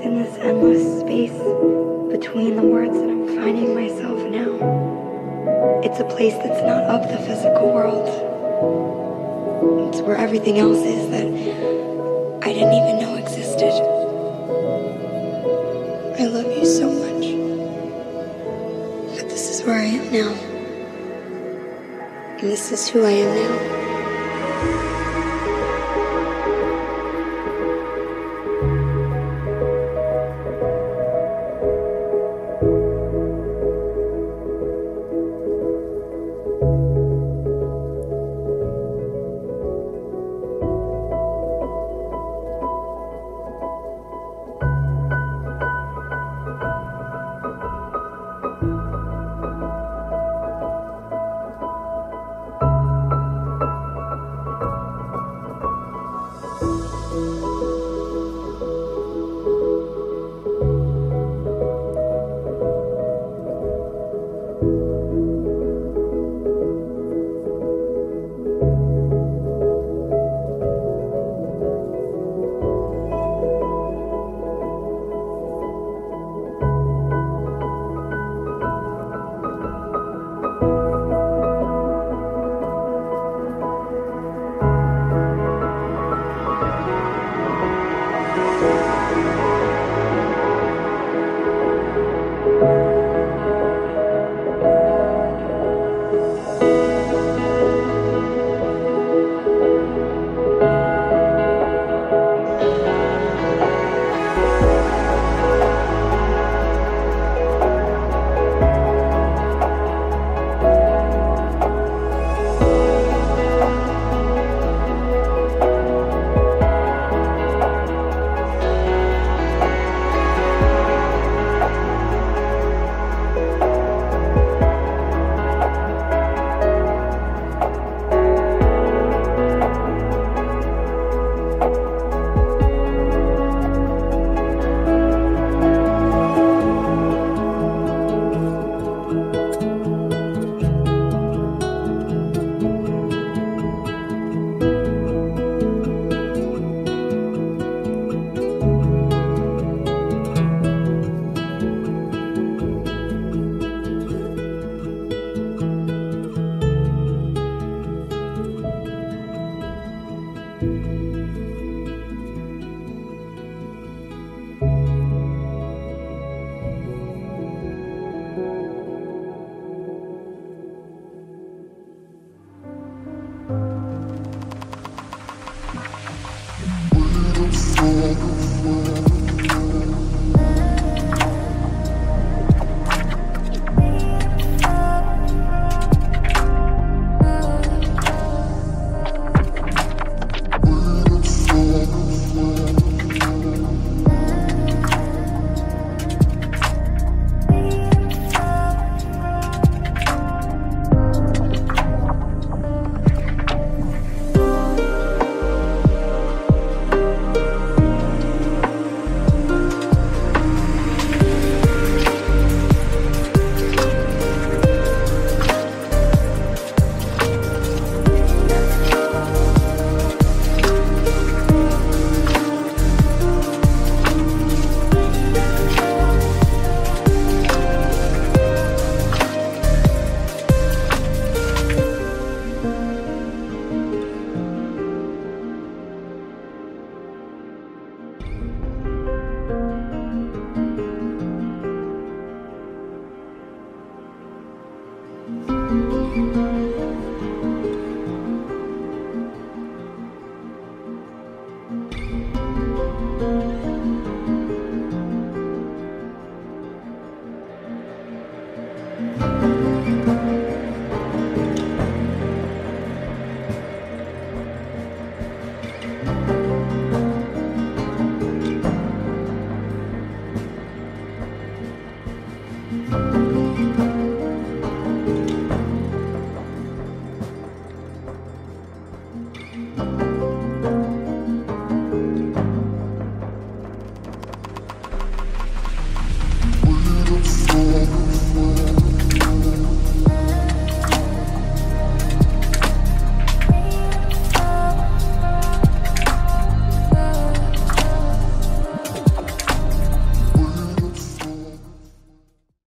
It's in this endless space between the words that I'm finding myself now. It's a place that's not of the physical world. It's where everything else is that I didn't even know existed. I love you so much. But this is where I am now. And this is who I am now.